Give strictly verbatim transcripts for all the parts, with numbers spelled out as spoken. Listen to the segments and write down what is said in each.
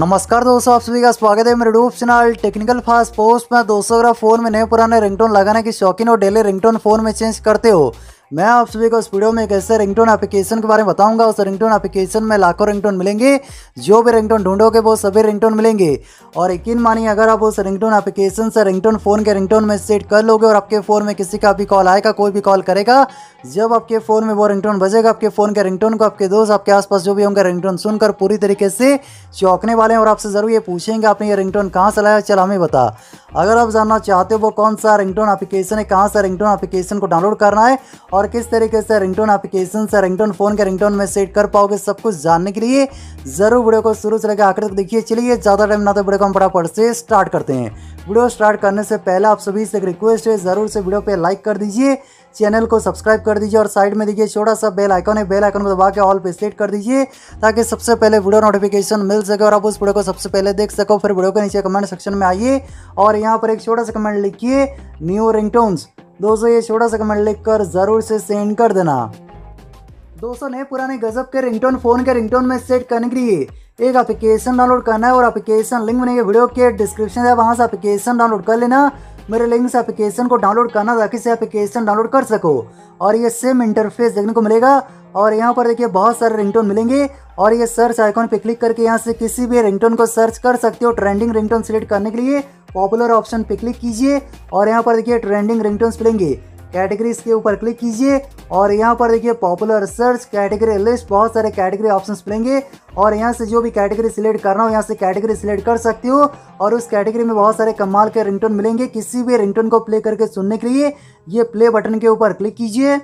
नमस्कार दोस्तों, आप सभी का स्वागत है मेरे YouTube channel technical first post में। दोस्तों, अगर फोन में नए पुराने रिंगटोन लगाने की शौकीन और डेली रिंगटोन फोन में चेंज करते हो, मैं आप सभी को इस वीडियो में एक ऐसे रिंगटोन एप्लीकेशन के बारे में बताऊंगा। उस रिंगटोन एप्लीकेशन में लाखों रिंगटोन मिलेंगे, जो भी रिंगटोन ढूंढोगे वो सभी रिंगटोन मिलेंगे। और यकीन मानिए, अगर आप उस रिंगटोन एप्लीकेशन से रिंगटोन फ़ोन के रिंगटोन में सेट कर लोगे और आपके फ़ोन में किसी का भी कॉल आएगा, कोई भी कॉल करेगा, जब आपके फ़ोन में वो रिंगटोन बजेगा, आपके फ़ोन के रिंगटोन को आपके दोस्त, आपके आसपास जो भी होंगे, रिंगटोन सुनकर पूरी तरीके से चौंकने वाले हैं और आपसे ज़रूर ये पूछेंगे, आपने ये रिंगटोन कहाँ से लाया, चल हमें बता। अगर आप जानना चाहते हो वो कौन सा रिंगटोन एप्लीकेशन है, कहाँ से रिंगटोन एप्लीकेशन को डाउनलोड करना है और किस तरीके से रिंगटोन एप्लीकेशन से रिंगटोन फ़ोन के रिंगटोन में सेट कर पाओगे, सब कुछ जानने के लिए ज़रूर वीडियो को शुरू से लेकर आखिर तक देखिए। चलिए ज़्यादा टाइम ना तो वीडियो को हम फटाफट से स्टार्ट करते हैं। वीडियो स्टार्ट करने से पहले आप सभी से एक रिक्वेस्ट है, ज़रूर से वीडियो पे लाइक कर दीजिए, चैनल को सब्सक्राइब कर दीजिए और साइड में देखिए छोटा सा बेल आइकन है, बेल आइकन को दबा के ऑल पे सेट कर दीजिए ताकि सबसे पहले वीडियो नोटिफिकेशन मिल सके और आप उस वीडियो को सबसे पहले देख सको। फिर वीडियो के नीचे कमेंट सेक्शन में आइए और यहाँ पर एक छोटा सा कमेंट लिखिए, न्यू रिंगटोन्स। दोस्तों, ये छोटा सा कमेंट लिखकर ज़रूर से सेंड कर देना। दोस्तों, नए पुराने गजब के रिंगटोन फ़ोन के रिंगटोन में सेट करने के लिए एक एप्लीकेशन डाउनलोड करना है और एप्लीकेशन लिंक बनेगी वीडियो के डिस्क्रिप्शन है, वहाँ से एप्लीकेशन डाउनलोड कर लेना। मेरे लिंक से एप्लीकेशन को डाउनलोड करना ताकि इसे एप्लीकेशन डाउनलोड कर सको। और ये सेम इंटरफेस देखने को मिलेगा और यहाँ पर देखिए बहुत सारे रिंगटोन मिलेंगे और ये सर्च आइकॉन पे क्लिक करके यहाँ से किसी भी रिंगटोन को सर्च कर सकते हो। ट्रेंडिंग रिंगटोन सिलेक्ट करने के लिए पॉपुलर ऑप्शन पे क्लिक कीजिए और यहाँ पर देखिए ट्रेंडिंग रिंगटोन्स मिलेंगे। कैटेगरीज के ऊपर क्लिक कीजिए और यहाँ पर देखिए पॉपुलर सर्च कैटेगरी लिस्ट, बहुत सारे कैटेगरी ऑप्शंस मिलेंगे और यहाँ से जो भी कैटेगरी सिलेक्ट करना हो यहाँ से कैटेगरी सिलेक्ट कर सकते हो। और उस कैटेगरी में बहुत सारे कमाल के रिंगटोन मिलेंगे। किसी भी रिंगटोन को प्ले करके सुनने के लिए ये प्ले बटन के ऊपर क्लिक कीजिए।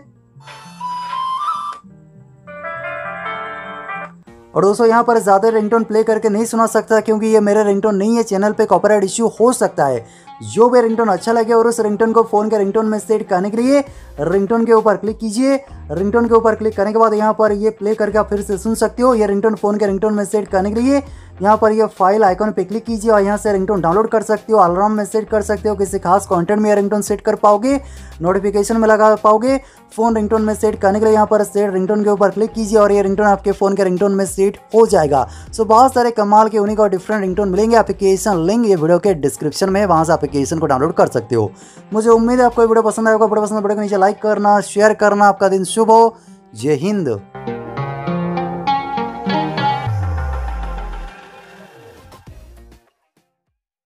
और दोस्तों, यहाँ पर ज़्यादा रिंगटोन प्ले करके नहीं सुना सकता क्योंकि ये मेरा रिंगटोन नहीं है, चैनल पे कॉपीराइट इश्यू हो सकता है। जो भी रिंगटोन अच्छा लगे और उस रिंगटोन को फ़ोन के रिंगटोन में सेट करने के लिए रिंगटोन के ऊपर क्लिक कीजिए। रिंगटोन के ऊपर क्लिक करने के बाद यहाँ पर ये प्ले करके आप फिर से सुन सकते हो। ये रिंगटोन फ़ोन के रिंगटोन में सेट करने के लिए यहाँ पर ये फाइल आइकॉन पे क्लिक कीजिए और यहाँ से रिंगटोन डाउनलोड कर सकते हो, अलार्म में सेट कर सकते हो, किसी खास कंटेंट में रिंगटोन सेट कर पाओगे, नोटिफिकेशन में लगा पाओगे। फ़ोन रिंगटोन में सेट करने के लिए यहाँ पर सेट रिंगटोन के ऊपर क्लिक कीजिए और ये रिंगटोन आपके फ़ोन के रिंगटोन में सेट हो जाएगा। सो बहुत सारे कमाल के यूनिक और डिफरेंट रिंगटोन मिलेंगे। एप्लीकेशन लिंक ये वीडियो के डिस्क्रिप्शन में, वहाँ से एप्लीकेशन को डाउनलोड कर सकते हो। मुझे उम्मीद है आपको वीडियो पसंद आएगा। वीडियो पसंद वीडियो को नीचे लाइक करना, शेयर करना। आपका दिन शुभ हो। जय हिंद।